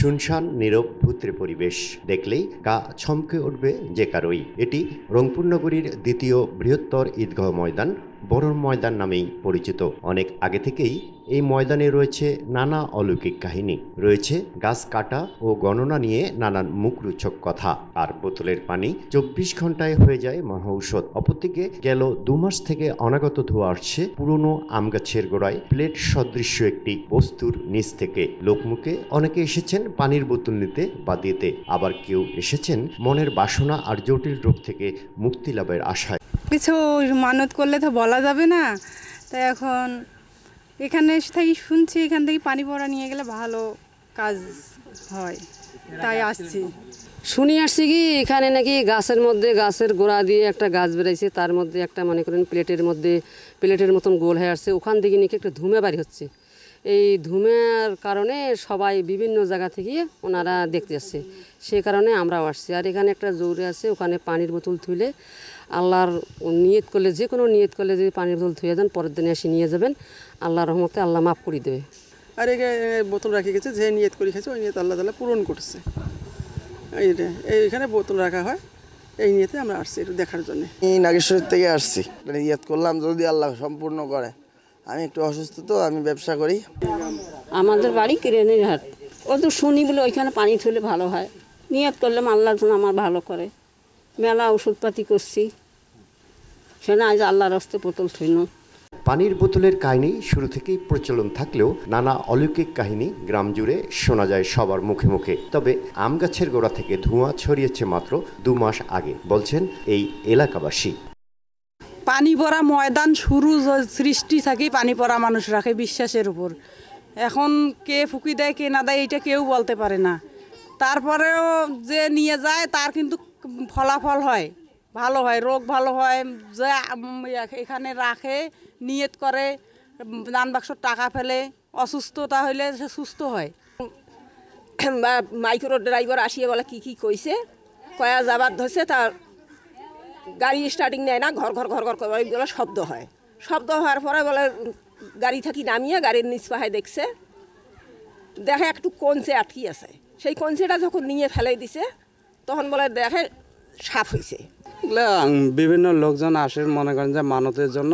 शुनशान नीरव भूत्रे परिवेश देखलेई गा छमके उठबे जे कारोई। एटी रंगपुर नगरीर द्वितीय बृहत्तर ईदगाह मैदान बड़र मैदान नामेई परिचित। अनेक आगे थेकेई এই ময়দানে রয়েছে নানা অলৌকিক কাহিনী, রয়েছে গাছ কাটা ও গণনা নিয়ে নানান মুখরোচক কথা। আর বোতলের পানি ২৪ ঘন্টায় হয়ে যায় মহাঔষধ। অপরদিকে গেল দুমাস থেকে অনাগত ধোঁয়া আসছে পুরনো আম গাছের গোড়ায় প্লেট সদৃশ্য একটি বস্তুর নিচ থেকে। লোকমুখে অনেকে এসেছেন পানির বোতল নিতে বা দিতে, আবার কেউ এসেছেন মনের বাসনা আর জটিল রোগ থেকে মুক্তি লাভের আশায়। কিছু মানত করলে তো বলা যাবে না, তাই এখন এখানে থেকে শুনছি এখান থেকে পানি পড়া নিয়ে গেলে ভালো কাজ হয়, তাই আসছি। শুনি আসছি কি এখানে নাকি গাছের মধ্যে, গাছের গোড়া দিয়ে একটা গাছ বেরিয়েছে, তার মধ্যে একটা মনে করেন প্লেটের মধ্যে প্লেটের মতন গোল হয়ে আসছে, ওখান থেকে নাকি একটা ধুমে বাড়ি হচ্ছে। এই ধুমের কারণে সবাই বিভিন্ন জায়গা থেকে ওনারা দেখতে আসছে, সে কারণে আমরাও আসছি। আর এখানে একটা জোরে আছে, ওখানে পানির বোতল তুলে আল্লাহর নিয়ত করলে, যে কোনো নিয়ত করলে যদি পানির বোতল ধুয়ে যান পরের দিনে এসে নিয়ে যাবেন, আল্লাহর রহমতে আল্লাহ মাফ করে দেবে। আর এখানে বোতল রাখি গেছে, যে নিয়ত করে গেছে ওই নিয়ত আল্লাহ তাআলা পূরণ করছে। এইটা এইখানে বোতল রাখা হয়, এই নিয়তে আমরা আসছি একটু দেখার জন্য। এই নাগেশ্বর থেকে আসছি, নিয়ত করলাম যদি আল্লাহ সম্পূর্ণ করে। আমি একটু অসুস্থ, তো আমি ব্যবসা করি। আমাদের বাড়ি কিরেনের হাট, ও তো শুনি বলে ওইখানে পানি ঠেলে ভালো হয়, নিয়ত করলাম আল্লাহর জন্য আমার ভালো করে। মেলা ওষুধপাতি করছি, সেখানে আজ আল্লাহর রাস্তায় বোতল ঠইল। পানির বোতলের কাহিনী শুরু থেকেই প্রচলন থাকলেও নানা অলৌকিক কাহিনী গ্রাম জুড়ে শোনা যায় সবার মুখে মুখে। তবে আম গাছের গোড়া থেকে ধোঁয়া ছড়িয়েছে মাত্র ২ মাস আগে বলছেন এই এলাকাবাসী। পানি পড়া ময়দান শুরু সৃষ্টি থাকে পানি পড়া মানুষ রাখে বিশ্বাসের উপর। এখন কে ফুঁকি দেয় কে না দেয় এইটা কেউ বলতে পারে না, তারপরেও যে নিয়ে যায় তার কিন্তু ফলাফল হয়, ভালো হয়, রোগ ভালো হয়। যে এখানে রাখে নিয়ত করে দান বাক্সর টাকা ফেলে, অসুস্থতা হইলে সে সুস্থ হয়। মাইক্রো ড্রাইভার আসিয়ে বলে কি কি কইছে, কয়া যাবার ধরছে, তার গাড়ি স্টার্টিং নেয় না, ঘর ঘর ঘর ঘর করে বলে শব্দ হয়। শব্দ হওয়ার পরে বলে গাড়ি থাকি নামিয়ে গাড়ির নিচ পাহায় দেখছে, দেখে একটু কঞ্চে আটকি আছে, সেই কঞ্চেটা যখন নিয়ে ফেলে দিছে তখন বলে দেখে সাপ হয়েছে। বিভিন্ন লোকজন আসে মনে করেন যে মানতের জন্য,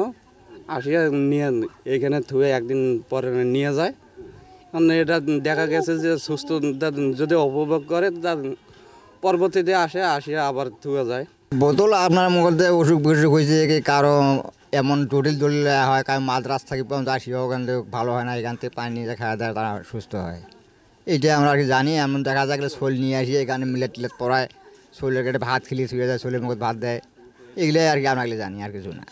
আসিয়া নিয়ে এখানে ধুয়ে একদিন পরে নিয়ে যায়। এটা দেখা গেছে যে সুস্থ যদি উপভোগ করে তার পরবর্তীতে আসে, আসিয়া আবার ধুয়ে যায়। বোতল আপনার মধ্যে অসুখ বিসুখ হয়েছে, কারো এমন জটিল জটিল হয়, কারণ মাদ্রাস থাকি আসিয়া ওখান থেকে ভালো হয় না, এখান থেকে পানি নিয়ে খাওয়া দাওয়া তারা সুস্থ হয়। এইটা আমরা আর কি জানি। এমন দেখা যায় শোল নিয়ে আসি, এখানে মিলেট টিলেট পড়ায়, শোলের কেটে ভাত খেলে শুয়ে যায়, শোলের মুখে ভাত দেয়, এগুলোই আর কি আমরা জানি, আর কিছু না।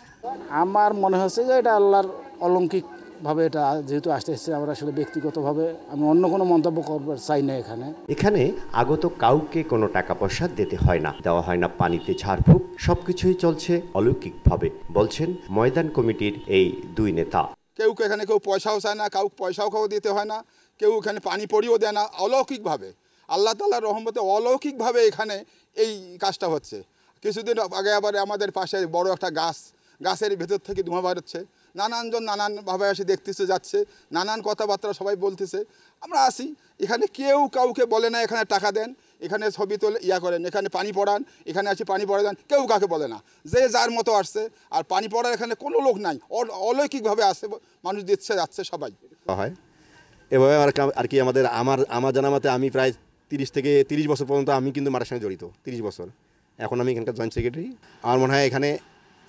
আমার মনে হচ্ছে যে এটা আল্লাহর অলৌকিকভাবে এটা যেহেতু আসতে এসেছে, আমরা আসলে ব্যক্তিগতভাবে আমি অন্য কোনো মন্তব্য করবার চাই না। এখানে এখানে আগত কাউকে কোনো টাকা পয়সা দিতে হয় না, দেওয়া হয় না পানিতে ঝাড়ফুঁক, সব কিছুই চলছে অলৌকিকভাবে বলছেন ময়দান কমিটির এই দুই নেতা। কেউ এখানে কেউ পয়সাও চায় না, কাউকে পয়সাও কেউ দিতে হয় না, কেউ এখানে পানি পড়িও দেয় না। অলৌকিকভাবে আল্লাহ তাআলার রহমতে অলৌকিকভাবে এখানে এই কাজটা হচ্ছে। কিছুদিন আগে আবার আমাদের পাশে বড় একটা গাছের ভেতর থেকে ধোঁয়া বেরোচ্ছে, নানানজন নানানভাবে এসে দেখতেছে, যাচ্ছে, নানান কথাবার্তা সবাই বলতেছে। আমরা আসি, এখানে কেউ কাউকে বলে না এখানে টাকা দেন, এখানে ছবি তোলে, করেন, এখানে পানি পড়ান, এখানে আসি পানি পড়া দেন, কেউ কাকে বলে না, যে যার মতো আসছে। আর পানি পড়ার এখানে কোনো লোক নাই, অলৌকিকভাবে আসছে, মানুষ দিচ্ছে, যাচ্ছে সবাই হয়। এভাবে আর কি আমাদের আমার জানা মতে আমি প্রায় 30 থেকে 30 বছর পর্যন্ত আমি কিন্তু মাঠের সঙ্গে জড়িত, 30 বছর। এখন আমি এখানকার জয়েন্ট সেক্রেটারি। আমার মনে হয় এখানে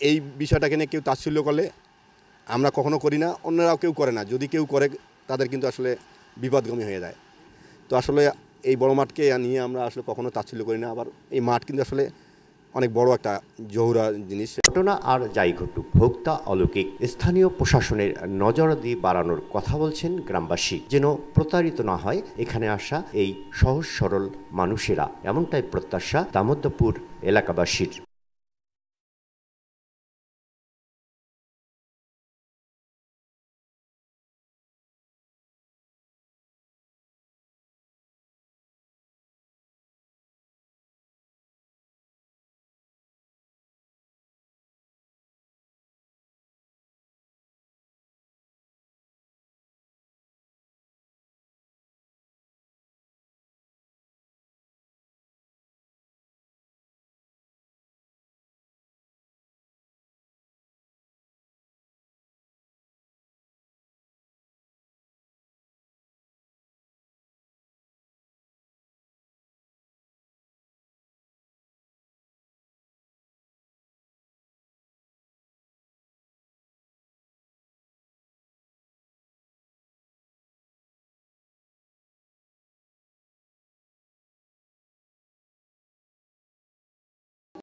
এই বিষয়টাকে নিয়ে কেউ তাচ্ছিল্য করলে আমরা কখনো করি না, অন্যরাও কেউ করে না, যদি কেউ করে তাদের কিন্তু আসলে বিপদগামী হয়ে যায়। তো আসলে এই বড় মাঠকে নিয়ে আমরা আসলে কখনো তাচ্ছিল্য করি না। আবার এই মাঠ কিন্তু আসলে অনেক বড় একটা জহুরা জিনিস। ঘটনা আর যাই ঘটুক, ভোক্তা অলৌকিক, স্থানীয় প্রশাসনের নজরদারি বাড়ানোর কথা বলছেন গ্রামবাসী, যেন প্রতারিত না হয় এখানে আসা এই সহজ সরল মানুষেরা, এমনটাই প্রত্যাশা দামোদরপুর এলাকাবাসীর।